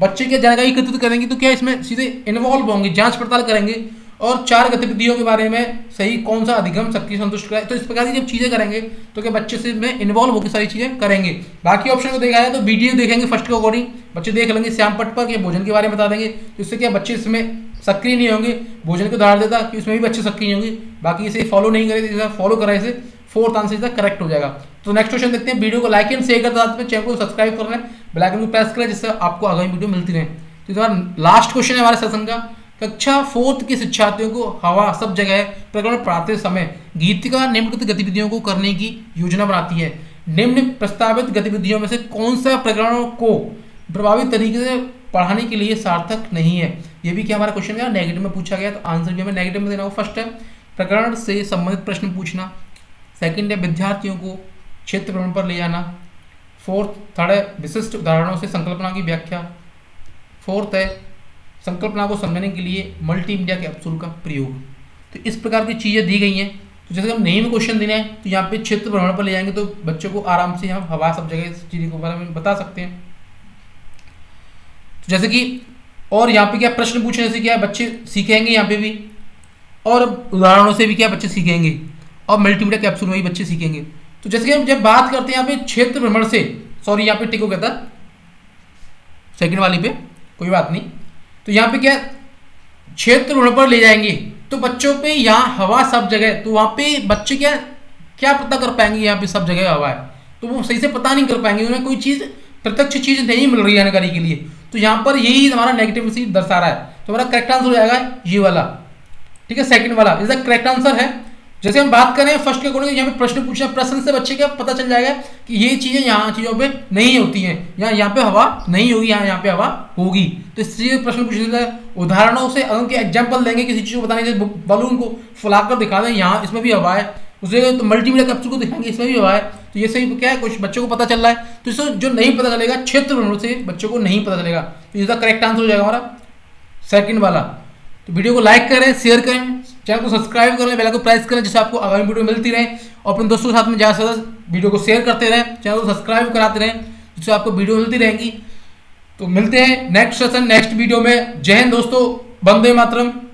बच्चे क्या जानकारी एकत्रित करेंगे, तो क्या इसमें सीधे इन्वॉल्व होंगे, जाँच पड़ताल करेंगे और चार गतिविधियों के बारे में सही कौन सा अधिगम सक्रिय संतुष्ट कराए। तो इस प्रकार की जब चीज़ें करेंगे तो क्या बच्चे से में इन्वॉल्व होकर सारी चीज़ें करेंगे। बाकी ऑप्शन को देखा जाए तो वीडियो देखेंगे फर्स्ट के अकॉर्डिंग, बच्चे देख लेंगे श्यामपट पर कि भोजन के बारे में बता देंगे, तो इससे क्या बच्चे इसमें सक्रिय नहीं होंगे। भोजन को उदाहरण देता कि इसमें भी बच्चे सक्रिय होंगे, बाकी इसे फॉलो नहीं करेंगे, फॉलो कराए इसे फोर्थ आंसर इसका करेक्ट हो जाएगा। तो नेक्स्ट क्वेश्चन देखते हैं, वीडियो को लाइक एंड शेयर करते साथ चैनल को सब्सक्राइब कर लें, बेल आइकन को प्रेस करें जिससे आपको आगामी वीडियो मिलती रहे। तो लास्ट क्वेश्चन है हमारे सेशन का कक्षा फोर्थ के शिक्षार्थियों को हवा सब जगह प्रकरण पढ़ाते समय गीतिका निम्नलिखित गतिविधियों को करने की योजना बनाती है। निम्न प्रस्तावित गतिविधियों में से कौन सा प्रकरणों को प्रभावी तरीके से पढ़ाने के लिए सार्थक नहीं है? ये भी क्या हमारा क्वेश्चन है, नेगेटिव में पूछा गया, तो आंसर भी हमें नेगेटिव में देना होगा। फर्स्ट है प्रकरण से संबंधित प्रश्न पूछना, सेकंड है विद्यार्थियों को क्षेत्र भ्रमण पर ले जाना, फोर्थ थर्ड है विशिष्ट उदाहरणों से संकल्पना की व्याख्या, फोर्थ है संकल्पना को समझने के लिए मल्टीमीडिया के कैप्सूल का प्रयोग। तो इस प्रकार की चीज़ें दी गई हैं। तो जैसे हम नए में क्वेश्चन देना है तो यहाँ पे क्षेत्र भ्रमण पर ले जाएंगे तो बच्चों को आराम से हम हवा सब जगह इस चीज़ों के बारे में बता सकते हैं। तो जैसे कि और यहाँ पे क्या प्रश्न पूछने से क्या है बच्चे सीखेंगे यहाँ पे भी, और उदाहरणों से भी क्या बच्चे सीखेंगे, और मल्टीमीडिया कैप्सूल में भी बच्चे सीखेंगे। तो जैसे कि हम जब बात करते हैं यहाँ पे क्षेत्र भ्रमण से, सॉरी यहाँ पे टिक हो गया था सेकंड वाली पे, कोई बात नहीं। तो यहाँ पे क्या क्षेत्र भ्रमण पर ले जाएंगे तो बच्चों पे यहाँ हवा सब जगह, तो वहाँ पे बच्चे क्या क्या पता कर पाएंगे यहाँ पे सब जगह हवा है, तो वो सही से पता नहीं कर पाएंगे, उन्हें कोई चीज़ प्रत्यक्ष चीज़ नहीं मिल रही जानकारी के लिए। तो यहाँ पर यही हमारा नेगेटिव से दर्शा रहा है, तो हमारा करेक्ट आंसर हो जाएगा ये वाला, ठीक है, सेकंड वाला इसका करेक्ट आंसर है। जैसे हम बात करें फर्स्ट के अकॉर्डिंग यहाँ पे प्रश्न पूछना, प्रश्न से बच्चे का पता चल जाएगा कि ये चीज़ें यहाँ चीज़ों पे नहीं होती हैं, यहाँ पे हवा नहीं होगी, यहाँ पे हवा होगी। तो इस चीज़ प्रश्न पूछा जाए, उदाहरणों से अगर उनके एग्जाम्पल देंगे किसी चीज़ को बताने, जैसे बलून को फुलाकर दिखा दें यहाँ इसमें भी हवा है, उसे तो मल्टीमीडिया कैप्सूल को दिखाएंगे इसमें भी हवा है। तो ये सही क्या है, कुछ बच्चों को पता चल रहा है, तो इसको जो नहीं पता चलेगा क्षेत्र भ्रमण से बच्चों को नहीं पता चलेगा। तो इसका करेक्ट आंसर हो जाएगा हमारा सेकंड वाला। तो वीडियो को लाइक करें, शेयर करें, चैनल को सब्सक्राइब करें, बेल आइकन को प्रेस करें जिससे आपको आगामी वीडियो मिलती रहे, और अपने दोस्तों के साथ में ज़्यादा से ज़्यादा वीडियो को शेयर करते रहें, चैनल को सब्सक्राइब कराते रहें जिससे आपको वीडियो मिलती रहेंगी। तो मिलते हैं नेक्स्ट सेशन नेक्स्ट वीडियो में। जय हिंद दोस्तों, वंदे मातरम।